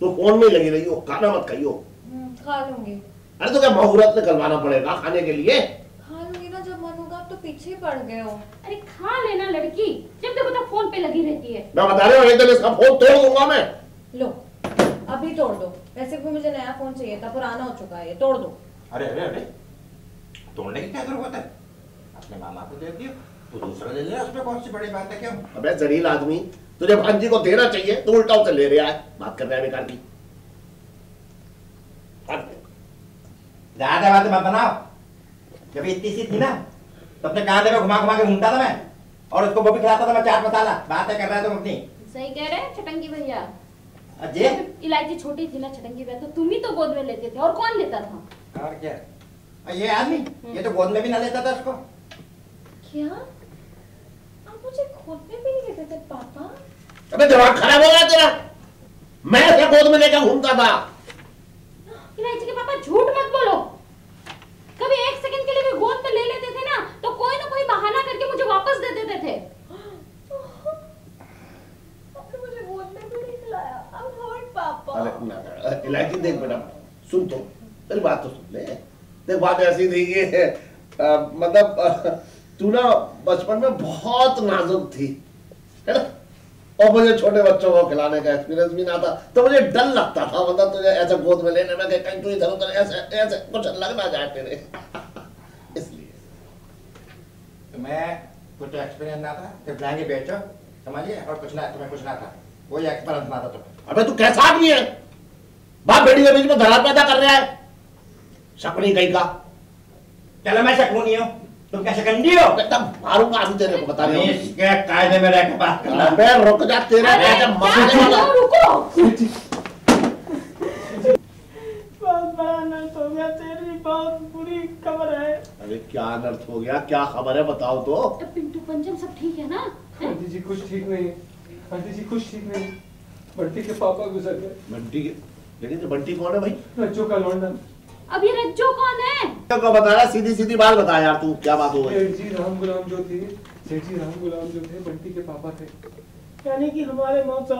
तो फोन में लगी रही हो, खाना मत खाइयो। खा लूंगी। अरे तो क्या मुहूर्त में करवाना पड़ेगा खाने के लिए? खा लूंगी ना जब मन होगा। आप तो पीछे पड़ गए हो। अरे खा लेना लड़की, जब देखो तब फोन पे लगी रहती है। मैं बता रहा हूं एकदम इसका फोन तोड़ दूंगा मैं। लो अभी तोड़ दो, वैसे भी मुझे नया फोन चाहिए था, पुराना हो चुका है ये, तोड़ दो। अरे अरे अरे तोड़ने की क्या जरूरत है, अपने मामा को दे दियो तो दूसरा ले लेना, उसमें कौन सी बड़ी बात है। क्यों अबे जलील आदमी, तुझे भांजी को देना चाहिए, तो उल्टा उसे ले रहा है। बात कर रहा है बेकार की। ज्यादा बातें मत बनाओ, जब इतनी सी थी ना तो अपने कांधे में घुमा घुमा के घूमता था मैं, और उसको वो भी खिलाता था मैं चाट मसाला। बातें कर रहा है तुम अपनी। सही कह रहे हैं छटंगी भैया। अजय इलायची छोटी थी ना छटंगी भैया, तो तुम ही तो गोद में लेते थे, और कौन लेता था। और क्या, और ये आदमी ये तो गोद में भी ना लेता था उसको। क्या आप मुझे गोद में भी नहीं लेते थे पापा? अबे दिमाग खराब हो गया तेरा, मैं ऐसा गोद में लेकर घूमता था। इलायची के पापा झूठ मत बोलो, कभी एक सेकंड के लिए भी गोद में ले लेते थे ना तो कोई ना कोई बहाना करके मुझे वापस दे देते थे। आपने मुझे गोद में भी नहीं लाया। I'm hurt पापा। अरे इलायची देख बेटा, सुन तो तेरी बात तो सुन ले। देख बात ऐसी थी कि मतलब तू ना बचपन में बहुत नाजुक थी है ना, और मुझे छोटे बच्चों को खिलाने का एक्सपीरियंस भी ना था, तो मुझे डर लगता था मतलब तुझे ऐसे गोद में लेने में कहीं तू इधर उधर ऐसे ऐसे कुछ लग ना जाए तेरे इसलिए तुम्हें कुछ एक्सपीरियंस ना था। सिर्फ जाएंगे बेचो समझिए, और कुछ ना तुम्हें कुछ ना था, कोई एक्सपीरियंस ना था तुम्हें। अबे तू कैसा आदमी है, बाप बेटी के बीच में दरार पैदा कर रहा है। शकनी कहीं का। चलो मैं शकूनी हूँ, तुम क्या शकंडी हो? एकदम मारूंगा आदमी तेरे को, बता रही हूं इसके कायदे में रह के बात करना। अबे रुक जा, तेरा एकदम मरने वाला। रुको पापा, अनर्थ हो गया, तेरी बहुत बुरी खबर है। अरे क्या अनर्थ हो गया, क्या खबर है बताओ तो। पिंटू पंचम सब ठीक है ना? आंटी जी कुछ ठीक नहीं है, आंटी जी कुछ ठीक नहीं। बंटी के पापा गुजर गए। बंटी के, लेकिन तो बंटी कौन है भाई? रज्जो का लौंडा। अब ये रज्जो कौन है? तो बता रहा, सीधी सीधी बात बता यार तू, क्या बात हो गई? सेठ जी राम गुलाम जो थे, सेठ जी राम गुलाम जो थे बंटी के पापा थे, यानी कि हमारे मौसा।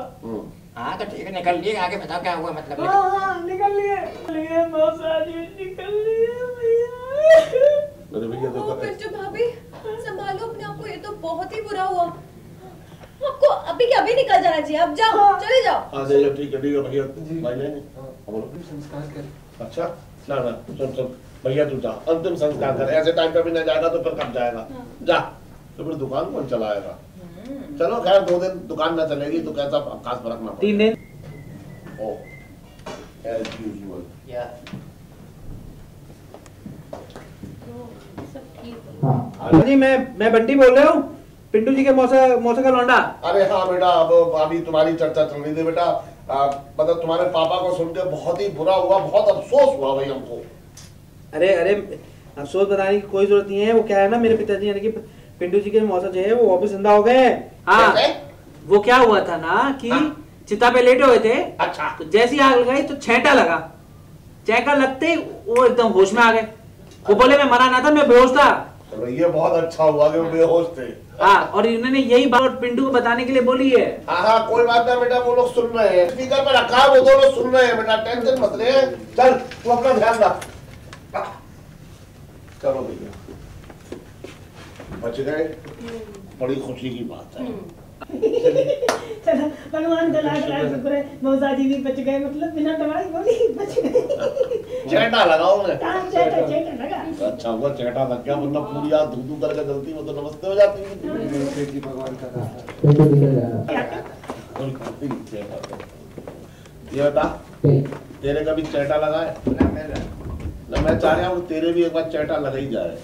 हाँ तो ठीक है, निकल लिए। आगे बताओ क्या हुआ मतलब? हाँ निकल लिए मौसा जी, निकल लिए भैया। ओ बच्चों भाभी संभालो अपने आप को, ये तो बहुत ही बुरा हुआ आपको। अभी के अभी निकल जाना चाहिए, अब जाओ चले जाओ। ठीक है भैया, संस्कार कर। अच्छा ना ना सुन सुन भैया, तू जा अंतिम संस्कार कर, ऐसे टाइम पे भी ना जाएगा तो फिर कब जाएगा? जा तो फिर दुकान कौन चलाएगा? चलो खैर 2 दिन दुकान ना चलेगी तो कैसा खास फर्क ना पड़े। 3 दिन ओ एज यूजुअल। या तो सब ठीक है। हां जी मैं बंटी बोल रहा हूं, पिंटू जी के मौसा का लौंडा। अरे हाँ बेटा, अब अभी तुम्हारी चर्चा चल रही थी बेटा, मतलब तुम्हारे पापा को सुनकर बहुत ही बुरा हुआ, बहुत अफसोस हुआ भाई हमको। अरे अरे अफसोस बताने की कोई जरूरत नहीं है, वो क्या है ना मेरे पिताजी यानी कि पिंटू जी के मौसा जो है वो वापस जिंदा हो गए। हाँ वो क्या हुआ था ना कि चिता पे लेटे हुए थे। अच्छा तो जैसी आग लगाई तो छेंटा लगा, छेंटा लगते ही वो एकदम होश में आ गए। वो बोले मैं मरा ना था, मैं बेहोश था। ये बहुत अच्छा हुआ कि वो बेहोश थे। हाँ और इन्होंने यही बात पिंटू को बताने के लिए बोली है। हाँ कोई बात ना बेटा, वो लोग सुन रहे हैं, स्पीकर पर रखा वो दोनों सुन रहे हैं बेटा, टेंशन मत ले। चल तू अपना ध्यान रख। चलो भैया बच गए, बड़ी खुशी की बात है। चलो भगवान का लाख लाख शुक्र है, मौसा जी भी बच गए, मतलब बिना दवाई बोली बच गए। चेटा लगाओ मैं चेटा लगा। अच्छा हुआ चेटा लग गया, वरना पूरी रात धू-धू करके जलती वो तो नमस्ते हो जाती। भगवान का ये बता, तेरे का भी चेटा लगा है ना? मेरा ना, मैं चाह रहा हूँ तेरे भी एक बार चेटा लग ही जाए।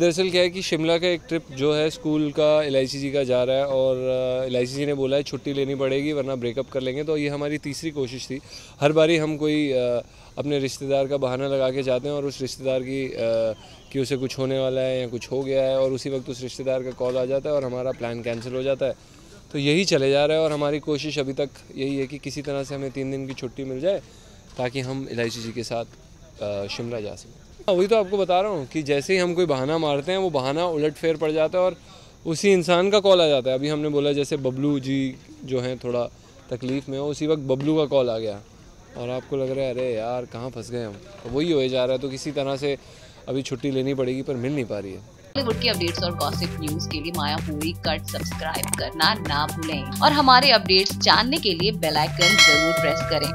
दरअसल क्या है कि शिमला का एक ट्रिप जो है स्कूल का एलआईसी जी का जा रहा है, और एलआईसी जी ने बोला है छुट्टी लेनी पड़ेगी वरना ब्रेकअप कर लेंगे। तो ये हमारी तीसरी कोशिश थी। हर बारी हम कोई अपने रिश्तेदार का बहाना लगा के जाते हैं, और उस रिश्तेदार की कि उसे कुछ होने वाला है या कुछ हो गया है, और उसी वक्त उस रिश्तेदार का कॉल आ जाता है और हमारा प्लान कैंसिल हो जाता है। तो यही चले जा रहा है, और हमारी कोशिश अभी तक यही है कि किसी तरह से हमें 3 दिन की छुट्टी मिल जाए ताकि हम एलआईसी जी के साथ शिमला जा सकें। वही तो आपको बता रहा हूँ कि जैसे ही हम कोई बहाना मारते हैं वो बहाना उलट फेर पड़ जाता है, और उसी इंसान का कॉल आ जाता है। अभी हमने बोला जैसे बबलू जी जो हैं थोड़ा तकलीफ़ में हो, उसी वक्त बबलू का कॉल आ गया। और आपको लग रहा है अरे यार कहाँ फंस गए हम, तो वही हो जा रहा है। तो किसी तरह से अभी छुट्टी लेनी पड़ेगी पर मिल नहीं पा रही है। बॉलीवुड के अपडेट्स और गॉसिप न्यूज के लिए मायापुरी कट सब्सक्राइब करना ना भूलें और हमारे अपडेट्स जानने के लिए बेल आइकन जरूर प्रेस